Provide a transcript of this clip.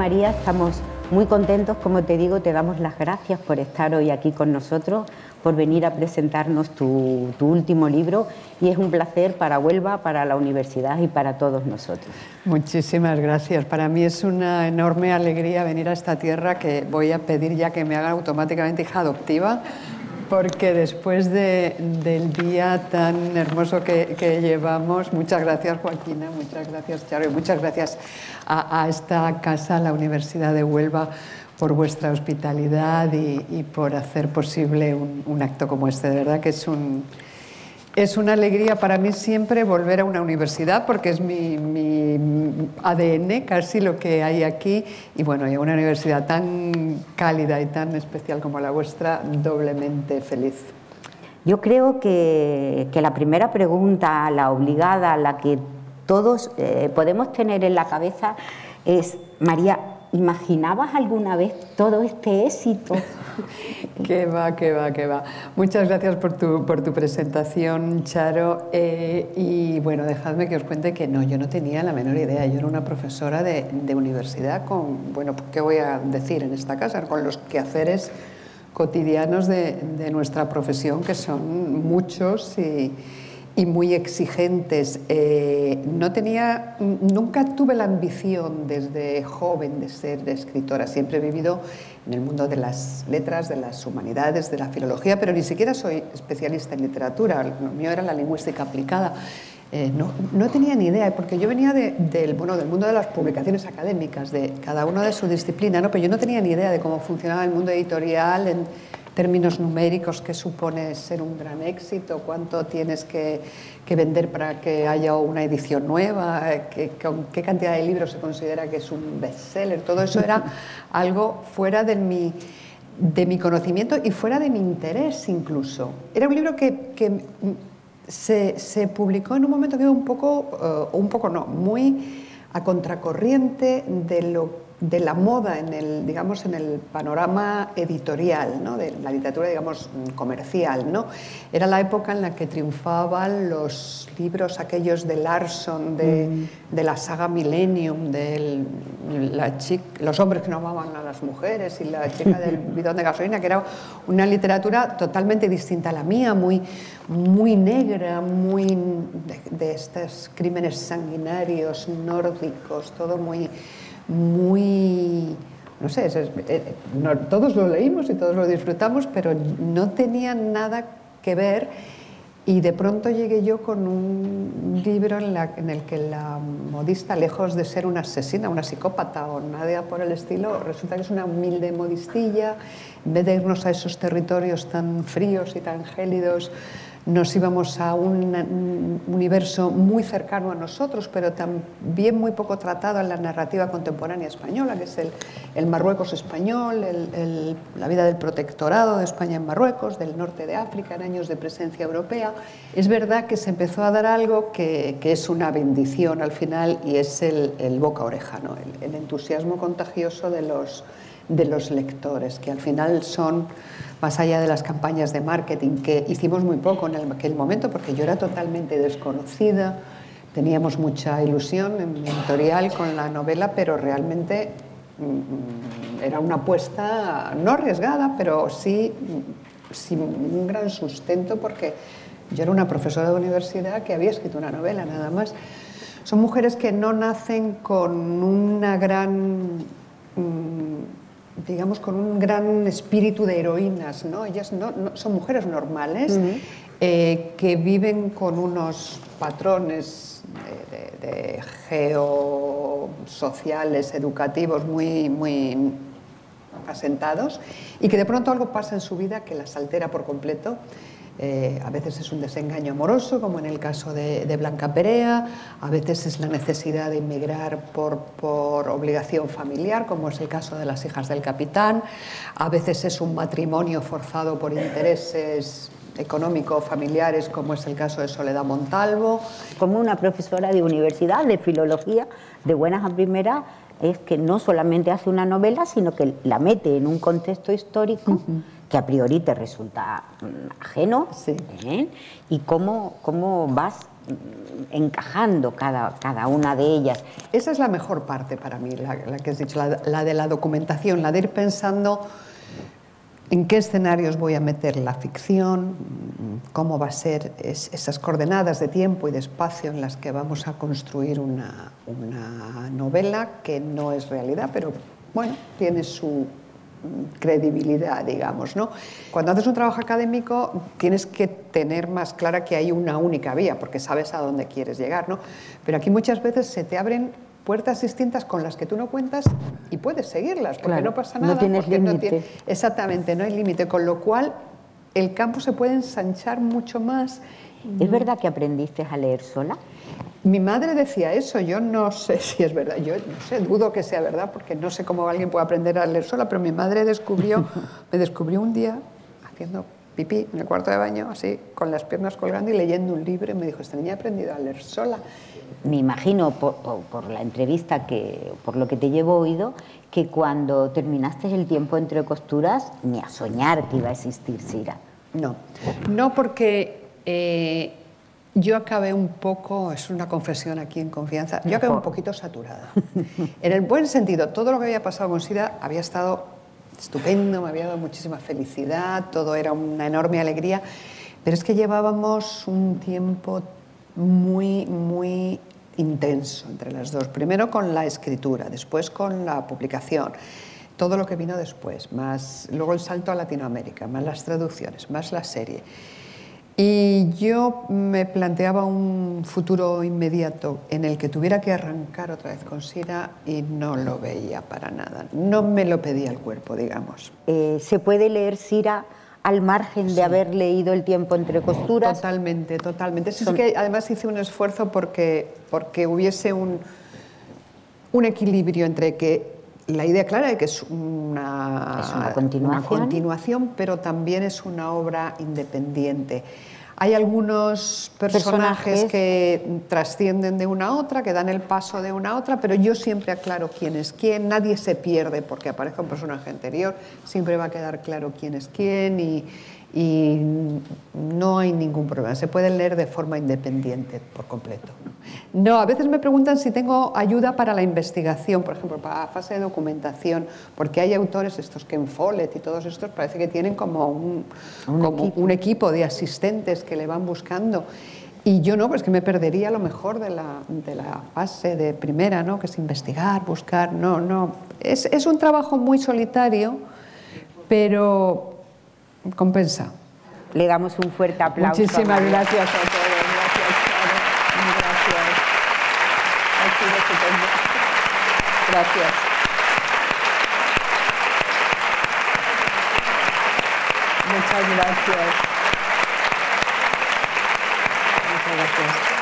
María, estamos muy contentos, como te digo, te damos las gracias por estar hoy aquí con nosotros, por venir a presentarnos tu último libro, y es un placer para Huelva, para la universidad y para todos nosotros. Muchísimas gracias. Para mí es una enorme alegría venir a esta tierra, que voy a pedir ya que me hagan automáticamente hija adoptiva, porque después del día tan hermoso que llevamos, muchas gracias Joaquina, muchas gracias Charo y muchas gracias a esta casa, a la Universidad de Huelva, por vuestra hospitalidad y por hacer posible un acto como este. De verdad que es una alegría para mí siempre volver a una universidad, porque es mi ADN casi lo que hay aquí, y bueno, y una universidad tan cálida y tan especial como la vuestra, doblemente feliz. Yo creo que la primera pregunta, la obligada, la que todos podemos tener en la cabeza es: María, ¿imaginabas alguna vez todo este éxito? Qué va, qué va, qué va. Muchas gracias por tu presentación, Charo. Y bueno, dejadme que os cuente que no, yo no tenía la menor idea. Yo era una profesora de universidad con, bueno, ¿qué voy a decir en esta casa? Con los quehaceres cotidianos de nuestra profesión, que son muchos y muy exigentes. Nunca tuve la ambición desde joven de ser escritora. Siempre he vivido en el mundo de las letras, de las humanidades, de la filología, pero ni siquiera soy especialista en literatura. Lo mío era la lingüística aplicada. No tenía ni idea, porque yo venía del mundo de las publicaciones académicas, de cada uno de su disciplina, ¿no? Pero yo no tenía ni idea de cómo funcionaba el mundo editorial en términos numéricos, qué supone ser un gran éxito, cuánto tienes que vender para que haya una edición nueva, qué cantidad de libros se considera que es un bestseller. Todo eso era algo fuera de mi conocimiento y fuera de mi interés incluso. Era un libro que se publicó en un momento que muy a contracorriente de la moda en el panorama editorial, ¿no? De la literatura, digamos, comercial, ¿no? Era la época en la que triunfaban los libros aquellos de Larsson, de la saga Millennium, de los hombres que no amaban a las mujeres y la chica del bidón de gasolina, que era una literatura totalmente distinta a la mía, muy, muy negra, muy de estos crímenes sanguinarios nórdicos, todo muy, no sé, todos lo leímos y todos lo disfrutamos, pero no tenían nada que ver, y de pronto llegué yo con un libro en el que la modista, lejos de ser una asesina, una psicópata o nada por el estilo, resulta que es una humilde modistilla. En vez de irnos a esos territorios tan fríos y tan gélidos, nos íbamos a un universo muy cercano a nosotros, pero también muy poco tratado en la narrativa contemporánea española, que es el Marruecos español, la vida del protectorado de España en Marruecos, del norte de África, en años de presencia europea. Es verdad que se empezó a dar algo que es una bendición al final, y es el boca-oreja, ¿no? El entusiasmo contagioso de los lectores, que al final son, más allá de las campañas de marketing, que hicimos muy poco en aquel momento, porque yo era totalmente desconocida. Teníamos mucha ilusión en mi editorial con la novela, pero realmente era una apuesta no arriesgada, pero sí sin un gran sustento, porque yo era una profesora de universidad que había escrito una novela nada más. Son mujeres que no nacen con una gran... digamos, con un gran espíritu de heroínas, ¿no? Ellas no son mujeres normales, que viven con unos patrones de geosociales, educativos, muy, muy asentados, y que de pronto algo pasa en su vida que las altera por completo. A veces es un desengaño amoroso, como en el caso de Blanca Perea, a veces es la necesidad de emigrar por obligación familiar, como es el caso de Las hijas del capitán, a veces es un matrimonio forzado por intereses económicos, familiares, como es el caso de Soledad Montalvo. Como una profesora de universidad, de filología, de buenas a primeras, es que no solamente hace una novela, sino que la mete en un contexto histórico que a priori te resulta ajeno, sí. Y cómo vas encajando cada una de ellas. Esa es la mejor parte para mí, la que has dicho, la de la documentación, la de ir pensando en qué escenarios voy a meter la ficción, cómo va a ser esas coordenadas de tiempo y de espacio en las que vamos a construir una novela que no es realidad, pero bueno, tiene su credibilidad, digamos, ¿no? Cuando haces un trabajo académico tienes que tener más clara que hay una única vía, porque sabes a dónde quieres llegar, ¿no? Pero aquí muchas veces se te abren puertas distintas con las que tú no cuentas y puedes seguirlas, porque claro, no pasa nada. No tienes límite. Exactamente, no hay límite, con lo cual el campo se puede ensanchar mucho más. ¿Es verdad que aprendiste a leer sola? Mi madre decía eso, yo no sé si es verdad, yo no sé, dudo que sea verdad, porque no sé cómo alguien puede aprender a leer sola, pero mi madre me descubrió un día haciendo pipí en el cuarto de baño, así, con las piernas colgando y leyendo un libro, y me dijo, esta niña ha aprendido a leer sola. Me imagino, por la entrevista, por lo que te llevo oído, que cuando terminaste El tiempo entre costuras, ni a soñar que iba a existir Sira. No, no, porque... yo acabé un poco, es una confesión aquí en confianza, yo acabé un poquito saturada. En el buen sentido, todo lo que había pasado con Sira había estado estupendo, me había dado muchísima felicidad, todo era una enorme alegría, pero es que llevábamos un tiempo muy, muy intenso entre las dos. Primero con la escritura, después con la publicación. Todo lo que vino después, más luego el salto a Latinoamérica, más las traducciones, más la serie. Y yo me planteaba un futuro inmediato en el que tuviera que arrancar otra vez con Sira y no lo veía para nada. No me lo pedía el cuerpo, digamos. ¿Se puede leer Sira al margen de haber leído El tiempo entre costuras? Totalmente, totalmente. Es que además hice un esfuerzo porque hubiese un equilibrio entre que la idea clara de que es una continuación, pero también es una obra independiente. Hay algunos personajes que trascienden de una a otra, que dan el paso de una a otra, pero yo siempre aclaro quién es quién, nadie se pierde porque aparezca un personaje anterior, siempre va a quedar claro quién es quién y no hay ningún problema, se pueden leer de forma independiente por completo. No, a veces me preguntan si tengo ayuda para la investigación, por ejemplo, para la fase de documentación, porque hay autores estos que en Follett y todos estos parece que tienen como un equipo de asistentes que le van buscando. Y yo no, pues que me perdería a lo mejor de la fase de primera, ¿no? Que es investigar, buscar, no. Es un trabajo muy solitario, pero compensa. Le damos un fuerte aplauso. Muchísimas gracias a todos. Gracias. Muchas gracias. Muchas gracias.